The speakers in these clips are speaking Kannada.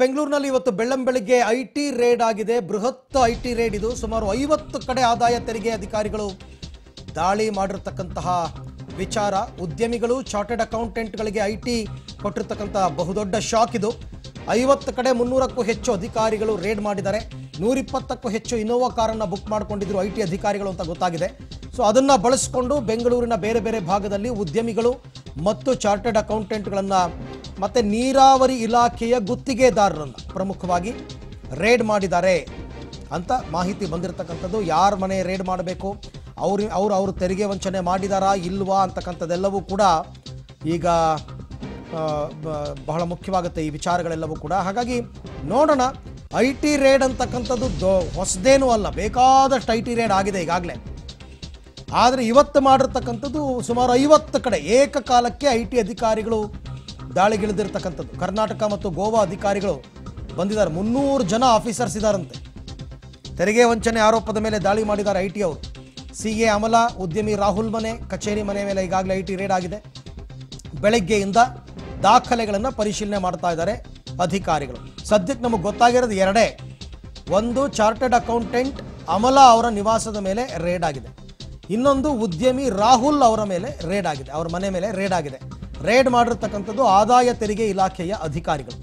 ಬೆಂಗಳೂರಿನಲ್ಲಿ ಇವತ್ತು ಬೆಳ್ಳಂಬೆಳಗ್ಗೆ ಐಟಿ ರೇಡ್ ಆಗಿದೆ. ಬೃಹತ್ ಐಟಿ ರೇಡ್. ಇದು ಸುಮಾರು 50 ಕಡೆ ಆದಾಯ ತೆರಿಗೆ ಅಧಿಕಾರಿಗಳು ದಾಳಿ ಮಾಡಿರತಕ್ಕಂತಹ ವಿಚಾರ. ಉದ್ಯಮಿಗಳು ಚಾರ್ಟರ್ಡ್ ಅಕೌಂಟೆಂಟ್ ಗಳಿಗೆ ಐಟಿ ಕೊಟ್ಟಿರತಕ್ಕಂತಹ ಬಹುದೊಡ್ಡ ಶಾಕ್ ಇದು. 50 ಕಡೆ 300 ಕ್ಕೂ ಹೆಚ್ಚು ಅಧಿಕಾರಿಗಳು ರೇಡ್ ಮಾಡಿದ್ದಾರೆ. 120 ಕ್ಕೂ ಹೆಚ್ಚು ಇನೋವಾ ಕಾರನ್ನ ಬುಕ್ ಮಾಡ್ಕೊಂಡಿದ್ರು ಐಟಿ ಅಧಿಕಾರಿಗಳು ಅಂತ ಗೊತ್ತಾಗಿದೆ. ಸೋ ಅದನ್ನ ಬಳಸಿಕೊಂಡು ಬೆಂಗಳೂರಿನ ಬೇರೆ ಬೇರೆ ಭಾಗದಲ್ಲಿ ಉದ್ಯಮಿಗಳು ಮತ್ತು ಚಾರ್ಟರ್ಡ್ ಅಕೌಂಟೆಂಟ್ ಗಳನ್ನ ಮತ್ತೆ ನೀರಾವರಿ ಇಲಾಖೆಯ ಗುತ್ತಿಗೆದಾರರನ್ನು ಪ್ರಮುಖವಾಗಿ ರೇಡ್ ಮಾಡಿದ್ದಾರೆ ಅಂತ ಮಾಹಿತಿ ಬಂದಿರತಕ್ಕಂಥದ್ದು. ಯಾರ ಮನೆ ರೇಡ್ ಮಾಡಬೇಕು, ಅವರು ತೆರಿಗೆ ವಂಚನೆ ಮಾಡಿದಾರಾ ಇಲ್ವಾ ಅಂತಕ್ಕಂಥದ್ದೆಲ್ಲವೂ ಕೂಡ ಈಗ ಬಹಳ ಮುಖ್ಯವಾಗುತ್ತೆ ಈ ವಿಚಾರಗಳೆಲ್ಲವೂ ಕೂಡ. ಹಾಗಾಗಿ ನೋಡೋಣ. ಐ ಟಿ ರೇಡ್ ಅಂತಕ್ಕಂಥದ್ದು ಹೊಸದೇನೂ ಅಲ್ಲ, ಬೇಕಾದಷ್ಟು ಐ ಟಿ ರೇಡ್ ಆಗಿದೆ ಈಗಾಗಲೇ. ಆದರೆ ಇವತ್ತು ಮಾಡಿರ್ತಕ್ಕಂಥದ್ದು ಸುಮಾರು 50 ಕಡೆ ಏಕಕಾಲಕ್ಕೆ ಐ ಟಿ ಅಧಿಕಾರಿಗಳು ದಾಳಿಗಿಳಿದಿರತಕ್ಕಂಥದ್ದು. ಕರ್ನಾಟಕ ಮತ್ತು ಗೋವಾ ಅಧಿಕಾರಿಗಳು ಬಂದಿದ್ದಾರೆ. 300 ಜನ ಆಫೀಸರ್ಸ್ ಇದ್ದಾರಂತೆ. ತೆರಿಗೆ ವಂಚನೆ ಆರೋಪದ ಮೇಲೆ ದಾಳಿ ಮಾಡಿದ್ದಾರೆ ಐ ಟಿ ಅವರು. ಸಿಎ ಅಮಲ, ಉದ್ಯಮಿ ರಾಹುಲ್ ಮನೆ, ಕಚೇರಿ ಮನೆ ಮೇಲೆ ಈಗಾಗಲೇ ಐ ಟಿ ರೇಡ್ ಆಗಿದೆ. ಬೆಳಗ್ಗೆಯಿಂದ ದಾಖಲೆಗಳನ್ನು ಪರಿಶೀಲನೆ ಮಾಡ್ತಾ ಇದ್ದಾರೆ ಅಧಿಕಾರಿಗಳು. ಸದ್ಯಕ್ಕೆ ನಮಗೆ ಗೊತ್ತಾಗಿರೋದು ಎರಡೇ. ಒಂದು, ಚಾರ್ಟರ್ಡ್ ಅಕೌಂಟೆಂಟ್ ಅಮಲ ಅವರ ನಿವಾಸದ ಮೇಲೆ ರೇಡ್ ಆಗಿದೆ. ಇನ್ನೊಂದು, ಉದ್ಯಮಿ ರಾಹುಲ್ ಅವರ ಮೇಲೆ ರೇಡ್ ಆಗಿದೆ, ಅವರ ಮನೆ ಮೇಲೆ ರೇಡ್ ಆಗಿದೆ. ರೇಡ್ ಮಾಡಿರ್ತಕ್ಕಂಥದ್ದು ಆದಾಯ ತೆರಿಗೆ ಇಲಾಖೆಯ ಅಧಿಕಾರಿಗಳು.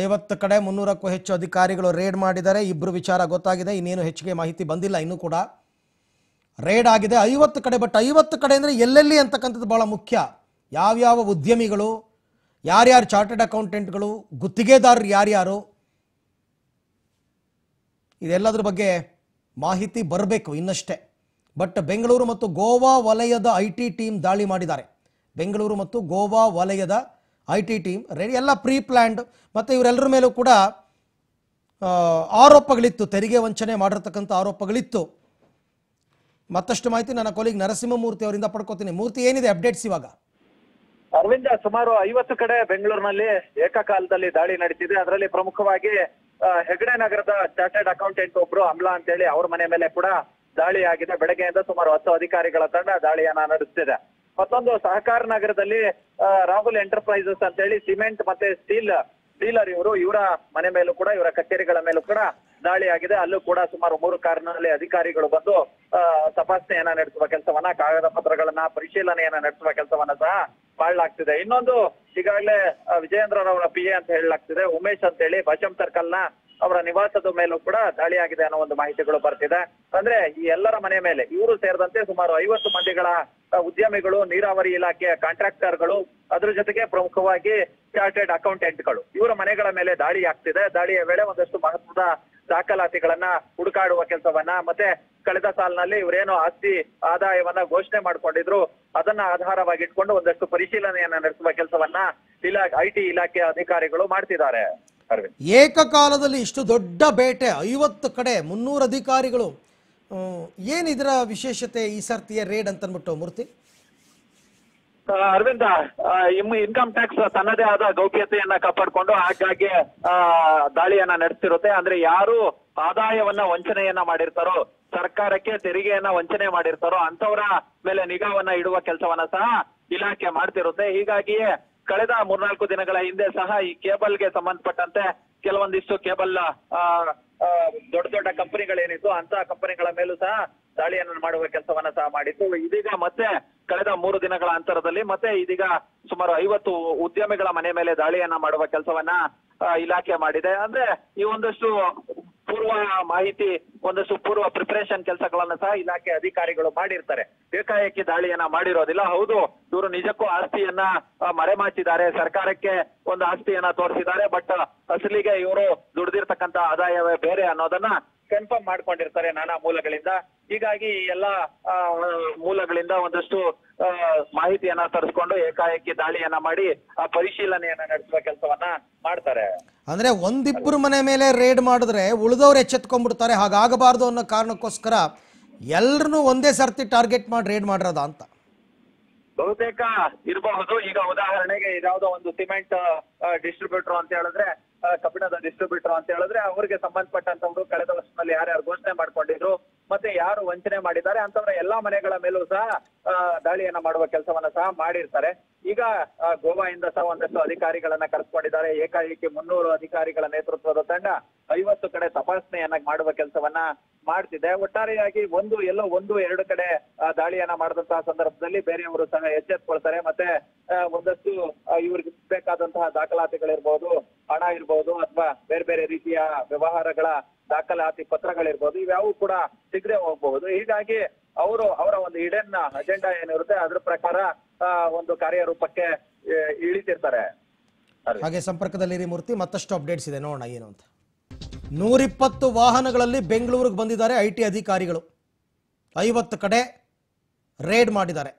50 ಕಡೆ 300ಕ್ಕೂ ಹೆಚ್ಚು ಅಧಿಕಾರಿಗಳು ರೇಡ್ ಮಾಡಿದ್ದಾರೆ. ಇಬ್ಬರು ವಿಚಾರ ಗೊತ್ತಾಗಿದೆ, ಇನ್ನೇನು ಹೆಚ್ಚಿಗೆ ಮಾಹಿತಿ ಬಂದಿಲ್ಲ. ಇನ್ನೂ ಕೂಡ ರೇಡ್ ಆಗಿದೆ 50 ಕಡೆ. ಬಟ್ 50 ಕಡೆ ಅಂದರೆ ಎಲ್ಲೆಲ್ಲಿ ಅಂತಕ್ಕಂಥದ್ದು ಭಾಳ ಮುಖ್ಯ. ಯಾವ್ಯಾವ ಉದ್ಯಮಿಗಳು, ಯಾರ್ಯಾರು ಚಾರ್ಟರ್ಡ್ ಅಕೌಂಟೆಂಟ್ಗಳು, ಗುತ್ತಿಗೆದಾರರು ಯಾರ್ಯಾರು, ಇದೆಲ್ಲದರ ಬಗ್ಗೆ ಮಾಹಿತಿ ಬರಬೇಕು ಇನ್ನಷ್ಟೇ. ಬಟ್ ಬೆಂಗಳೂರು ಮತ್ತು ಗೋವಾ ವಲಯದ ಐ ಟಿ ಟೀಮ್ ದಾಳಿ ಮಾಡಿದ್ದಾರೆ. ಬೆಂಗಳೂರು ಮತ್ತು ಗೋವಾ ವಲಯದ ಐ ಟಿ ಟೀಮ್ ರೆಡಿ, ಎಲ್ಲ ಪ್ರೀ ಪ್ಲ್ಯಾಂಡ್. ಮತ್ತು ಇವರೆಲ್ಲರ ಮೇಲೂ ಕೂಡ ಆರೋಪಗಳಿತ್ತು, ತೆರಿಗೆ ವಂಚನೆ ಮಾಡಿರ್ತಕ್ಕಂಥ ಆರೋಪಗಳಿತ್ತು. ಮತ್ತಷ್ಟು ಮಾಹಿತಿ ನನ್ನ ಕೊಲೀಗ್ ನರಸಿಂಹಮೂರ್ತಿ ಅವರಿಂದ ಪಡ್ಕೋತೀನಿ. ಮೂರ್ತಿ, ಏನಿದೆ ಅಪ್ಡೇಟ್ಸ್ ಇವಾಗ? ಅರವಿಂದ, ಸುಮಾರು 50 ಕಡೆ ಬೆಂಗಳೂರಿನಲ್ಲಿ ಏಕಕಾಲದಲ್ಲಿ ದಾಳಿ ನಡೆಸಿದೆ. ಅದರಲ್ಲಿ ಪ್ರಮುಖವಾಗಿ ಹೆಗಡೆ ನಗರದ ಚಾರ್ಟರ್ಡ್ ಅಕೌಂಟೆಂಟ್ ಒಬ್ರು, ಅಮ್ಲಾ ಅಂತೇಳಿ, ಅವ್ರ ಮನೆ ಮೇಲೆ ಕೂಡ ದಾಳಿ ಆಗಿದೆ. ಬೆಳಗ್ಗೆಯಿಂದ ಸುಮಾರು 10 ಅಧಿಕಾರಿಗಳ ತಂಡ ದಾಳಿಯನ್ನ ನಡೆಸುತ್ತಿದೆ. ಮತ್ತೊಂದು, ಸಹಕಾರ ನಗರದಲ್ಲಿ ರಾಹುಲ್ ಎಂಟರ್ಪ್ರೈಸಸ್ ಅಂತ ಹೇಳಿ ಸಿಮೆಂಟ್ ಮತ್ತೆ ಸ್ಟೀಲ್ ಡೀಲರ್ ಇವರ ಮನೆ ಮೇಲೂ ಕೂಡ, ಇವರ ಕಚೇರಿಗಳ ಮೇಲೂ ಕೂಡ ದಾಳಿ ಆಗಿದೆ. ಅಲ್ಲೂ ಕೂಡ ಸುಮಾರು 3 ಕಾರಿನಲ್ಲಿ ಅಧಿಕಾರಿಗಳು ಬಂದು ತಪಾಸಣೆಯನ್ನ ನಡೆಸುವ ಕೆಲಸವನ್ನ, ಕಾಗದ ಪತ್ರಗಳನ್ನ ಪರಿಶೀಲನೆಯನ್ನ ನಡೆಸುವ ಕೆಲಸವನ್ನ ಸಹ ಮಾಡಲಾಗ್ತಿದೆ. ಇನ್ನೊಂದು, ಈಗಾಗಲೇ ವಿಜಯೇಂದ್ರರವರ PA ಅಂತ ಹೇಳಲಾಗ್ತಿದೆ ಉಮೇಶ್ ಅಂತ ಹೇಳಿ, ಭಾಷಂ ಸರ್ಕಲ್ನ ಅವರ ನಿವಾಸದ ಮೇಲೂ ಕೂಡ ದಾಳಿ ಆಗಿದೆ ಅನ್ನೋ ಒಂದು ಮಾಹಿತಿಗಳು ಬರ್ತಿದೆ. ಅಂದ್ರೆ ಈ ಎಲ್ಲರ ಮನೆ ಮೇಲೆ ಇವರು ಸೇರಿದಂತೆ ಸುಮಾರು 50 ಮಂದಿಗಳ ಉದ್ಯಮಿಗಳು, ನೀರಾವರಿ ಇಲಾಖೆಯ ಕಾಂಟ್ರಾಕ್ಟರ್ಗಳು, ಅದ್ರ ಜೊತೆಗೆ ಪ್ರಮುಖವಾಗಿ ಚಾರ್ಟೆಡ್ ಅಕೌಂಟೆಂಟ್ಗಳು ಇವರ ಮನೆಗಳ ಮೇಲೆ ದಾಳಿ ಆಗ್ತಿದೆ. ದಾಳಿಯ ವೇಳೆ ಒಂದಷ್ಟು ಮಹತ್ವದ ದಾಖಲಾತಿಗಳನ್ನ ಹುಡುಕಾಡುವ ಕೆಲಸವನ್ನ, ಮತ್ತೆ ಕಳೆದ ಸಾಲಿನಲ್ಲಿ ಇವರೇನು ಆಸ್ತಿ ಆದಾಯವನ್ನ ಘೋಷಣೆ ಮಾಡ್ಕೊಂಡಿದ್ರು ಅದನ್ನ ಆಧಾರವಾಗಿಟ್ಕೊಂಡು ಒಂದಷ್ಟು ಪರಿಶೀಲನೆಯನ್ನ ನಡೆಸುವ ಕೆಲಸವನ್ನ IT ಇಲಾಖೆಯ ಅಧಿಕಾರಿಗಳು ಮಾಡ್ತಿದ್ದಾರೆ. ಏಕಕಾಲದಲ್ಲಿ ಇಷ್ಟು ದೊಡ್ಡ ಬೇಟೆ, 50 ಕಡೆ 300 ಅಧಿಕಾರಿಗಳು. ಏನಿದ್ರ ವಿಶೇಷತೆ ಈ ಸರ್ತಿಯ ರೇಡ್ ಅಂತ ಅನ್ಬಿಟ್ಟು ಮೂರ್ತಿ? ಅರವಿಂದ, ಇನ್ಕಮ್ ಟ್ಯಾಕ್ಸ್ ತನ್ನದೇ ಆದ ಗೌಪ್ಯತೆಯನ್ನ ಕಾಪಾಡಿಕೊಂಡು ಹಾಗಾಗಿ ದಾಳಿಯನ್ನ ನಡೆಸಿರುತ್ತೆ. ಅಂದ್ರೆ ಯಾರು ಆದಾಯವನ್ನ ವಂಚನೆಯನ್ನ ಮಾಡಿರ್ತಾರೋ, ಸರ್ಕಾರಕ್ಕೆ ತೆರಿಗೆಯನ್ನ ವಂಚನೆ ಮಾಡಿರ್ತಾರೋ ಅಂತವರ ಮೇಲೆ ನಿಗಾವನ್ನ ಇಡುವ ಕೆಲಸವನ್ನ ಸಹ ಇಲಾಖೆ ಮಾಡ್ತಿರುತ್ತೆ. ಹೀಗಾಗಿಯೇ ಕಳೆದ 3-4 ದಿನಗಳ ಹಿಂದೆ ಸಹ ಈ ಕೇಬಲ್ಗೆ ಸಂಬಂಧಪಟ್ಟಂತೆ ಕೆಲವೊಂದಿಷ್ಟು ಕೇಬಲ್ ದೊಡ್ಡ ದೊಡ್ಡ ಕಂಪನಿಗಳೇನಿತ್ತು ಅಂತ ಕಂಪನಿಗಳ ಮೇಲೂ ಸಹ ದಾಳಿಯನ್ನು ಮಾಡುವ ಕೆಲಸವನ್ನ ಸಹ ಮಾಡಿತ್ತು. ಇದೀಗ ಮತ್ತೆ ಕಳೆದ 3 ದಿನಗಳ ಅಂತರದಲ್ಲಿ ಮತ್ತೆ ಇದೀಗ ಸುಮಾರು 50 ಉದ್ಯಮಿಗಳ ಮನೆ ಮೇಲೆ ದಾಳಿಯನ್ನ ಮಾಡುವ ಕೆಲಸವನ್ನ ಇಲಾಖೆ ಮಾಡಿದೆ. ಅಂದ್ರೆ ಈ ಒಂದಷ್ಟು ಪೂರ್ವ ಮಾಹಿತಿ, ಒಂದಷ್ಟು ಪೂರ್ವ ಪ್ರಿಪರೇಷನ್ ಕೆಲಸಗಳನ್ನ ಸಹ ಇಲಾಖೆ ಅಧಿಕಾರಿಗಳು ಮಾಡಿರ್ತಾರೆ. ಏಕಾಏಕಿ ದಾಳಿಯನ್ನ ಮಾಡಿರೋದಿಲ್ಲ. ಹೌದು, ಇವರು ನಿಜಕ್ಕೂ ಆಸ್ತಿಯನ್ನ ಮರೆಮಾಚಿದ್ದಾರೆ, ಸರ್ಕಾರಕ್ಕೆ ಒಂದು ಆಸ್ತಿಯನ್ನ ತೋರಿಸಿದ್ದಾರೆ. ಬಟ್ ಅಸಲಿಗೆ ಇವರು ದುಡ್ದಿರ್ತಕ್ಕಂತ ಆದಾಯವೇ ಬೇರೆ ಅನ್ನೋದನ್ನ ಕನ್ಫರ್ಮ್ ಮಾಡ್ಕೊಂಡಿರ್ತಾರೆ ನಾನಾ ಮೂಲಗಳಿಂದ. ಹೀಗಾಗಿ ಎಲ್ಲಾ ಮೂಲಗಳಿಂದ ಒಂದಷ್ಟು ಮಾಹಿತಿಯನ್ನ ತರಿಸ್ಕೊಂಡು ಏಕಾಏಕಿ ದಾಳಿಯನ್ನ ಮಾಡಿ ಆ ಪರಿಶೀಲನೆಯನ್ನ ನಡೆಸುವ ಕೆಲಸವನ್ನ ಮಾಡ್ತಾರೆ. ಅಂದ್ರೆ ಒಂದಿಬ್ಬರು ಮನೆ ಮೇಲೆ ರೇಡ್ ಮಾಡಿದ್ರೆ ಉಳಿದವ್ರು ಎಚ್ಚೆತ್ಕೊಂಡ್ಬಿಡ್ತಾರೆ, ಹಾಗಾಗಬಾರ್ದು ಅನ್ನೋ ಕಾರಣಕ್ಕೋಸ್ಕರ ಎಲ್ರನ್ನೂ ಒಂದೇ ಸರ್ತಿ ಟಾರ್ಗೆಟ್ ಮಾಡಿ ರೇಡ್ ಮಾಡಿರೋದ ಅಂತ ಬಹುತೇಕ ಇರಬಹುದು. ಈಗ ಉದಾಹರಣೆಗೆ ಇದಾವುದೋ ಒಂದು ಸಿಮೆಂಟ್ ಡಿಸ್ಟ್ರಿಬ್ಯೂಟರ್ ಅಂತ ಹೇಳಿದ್ರೆ, ಕಬ್ಬಿಣದ ಡಿಸ್ಟ್ರಿಬ್ಯೂಟರ್ ಅಂತ ಹೇಳಿದ್ರೆ, ಅವರಿಗೆ ಸಂಬಂಧಪಟ್ಟಂತವ್ರು ಕಳೆದ ವರ್ಷದಲ್ಲಿ ಯಾರ್ಯಾರು ಘೋಷಣೆ ಮಾಡ್ಕೊಂಡಿದ್ರು ಮತ್ತೆ ಯಾರು ವಂಚನೆ ಮಾಡಿದ್ದಾರೆ ಅಂತವರ ಎಲ್ಲಾ ಮನೆಗಳ ಮೇಲೂ ಸಹ ದಾಳಿಯನ್ನ ಮಾಡುವ ಕೆಲಸವನ್ನ ಸಹ ಮಾಡಿರ್ತಾರೆ. ಈಗ ಗೋವಾದಿಂದ ಸಹ ಒಂದಷ್ಟು ಅಧಿಕಾರಿಗಳನ್ನ ಕರೆಸಿಕೊಂಡಿದ್ದಾರೆ. ಏಕಾಏಕಿ 300 ಅಧಿಕಾರಿಗಳ ನೇತೃತ್ವದ ತಂಡ 50 ಕಡೆ ತಪಾಸಣೆಯನ್ನಾಗಿ ಮಾಡುವ ಕೆಲಸವನ್ನ ಮಾಡ್ತಿದೆ. ಒಟ್ಟಾರೆಯಾಗಿ ಎಲ್ಲೋ ಎರಡು ಕಡೆ ದಾಳಿಯನ್ನ ಮಾಡಿದಂತಹ ಸಂದರ್ಭದಲ್ಲಿ ಬೇರೆಯವರು ಸಹ ಎಚ್ಚೆತ್ತುಕೊಳ್ತಾರೆ. ಮತ್ತೆ ಒಂದಷ್ಟು ಇವರಿಗೆ ಬೇಕಾದಂತಹ ದಾಖಲಾತಿಗಳಿರಬಹುದು, ಹಣ ಇರಬಹುದು, ಅಥವಾ ಬೇರೆ ಬೇರೆ ರೀತಿಯ ವ್ಯವಹಾರಗಳ ದಾಖಲಾತಿ ಪತ್ರಗಳಿರಬಹುದು, ಇವ್ಯಾವು ಕೂಡ ಸಿಗದೆ ಹೋಗಬಹುದು. ಹೀಗಾಗಿ ಅವರ ಒಂದು ಹಿಡನ್ ಅಜೆಂಡಾ ಏನಿರುತ್ತೆ ಅದರ ಪ್ರಕಾರ ಒಂದು ಕಾರ್ಯರೂಪಕ್ಕೆ ಇಳಿತಿರ್ತಾರೆ. ಹಾಗೆ ಸಂಪರ್ಕದಲ್ಲಿರಿ ಮೂರ್ತಿ, ಮತ್ತಷ್ಟು ಅಪ್ಡೇಟ್ಸ್ ಇದೆ, ನೋಡೋಣ ಏನು ಅಂತ. 120 ವಾಹನಗಳಲ್ಲಿ ಬೆಂಗಳೂರಿಗೆ ಬಂದಿದ್ದಾರೆ ಐಟಿ ಅಧಿಕಾರಿಗಳು. 50 ಕಡೆ ರೇಡ್ ಮಾಡಿದ್ದಾರೆ,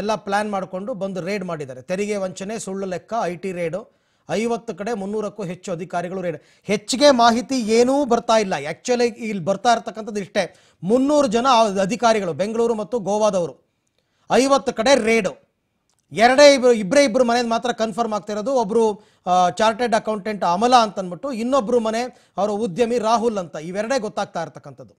ಎಲ್ಲ ಪ್ಲಾನ್ ಮಾಡಿಕೊಂಡು ಬಂದು ರೇಡ್ ಮಾಡಿದ್ದಾರೆ. ತೆರಿಗೆ ವಂಚನೆ, ಸುಳ್ಳು ಲೆಕ್ಕ, ಐಟಿ ರೇಡು. 50 ಕಡೆ 300ಕ್ಕೂ ಹೆಚ್ಚು ಅಧಿಕಾರಿಗಳು ರೇಡ್. ಹೆಚ್ಚಿಗೆ ಮಾಹಿತಿ ಏನೂ ಬರ್ತಾ ಇಲ್ಲ. ಆ್ಯಕ್ಚುಲಿ ಇಲ್ಲಿ ಬರ್ತಾ ಇರ್ತಕ್ಕಂಥದ್ದು ಇಷ್ಟೇ, 300 ಜನ ಅಧಿಕಾರಿಗಳು ಬೆಂಗಳೂರು ಮತ್ತು ಗೋವಾದವರು, 50 ಕಡೆ ರೇಡು. ಇಬ್ಬರೇ ಇಬ್ಬರು ಮನೇದು ಮಾತ್ರ ಕನ್ಫರ್ಮ್ ಆಗ್ತಿರೋದು. ಒಬ್ಬರು ಚಾರ್ಟೆಡ್ ಅಕೌಂಟೆಂಟ್ ಅಮಲ ಅಂತನ್ಬಿಟ್ಟು, ಇನ್ನೊಬ್ಬರು ಮನೆ ಅವರ ಉದ್ಯಮಿ ರಾಹುಲ್ ಅಂತ. ಇವೆರಡೇ ಗೊತ್ತಾಗ್ತಾ ಇರ್ತಕ್ಕಂಥದ್ದು.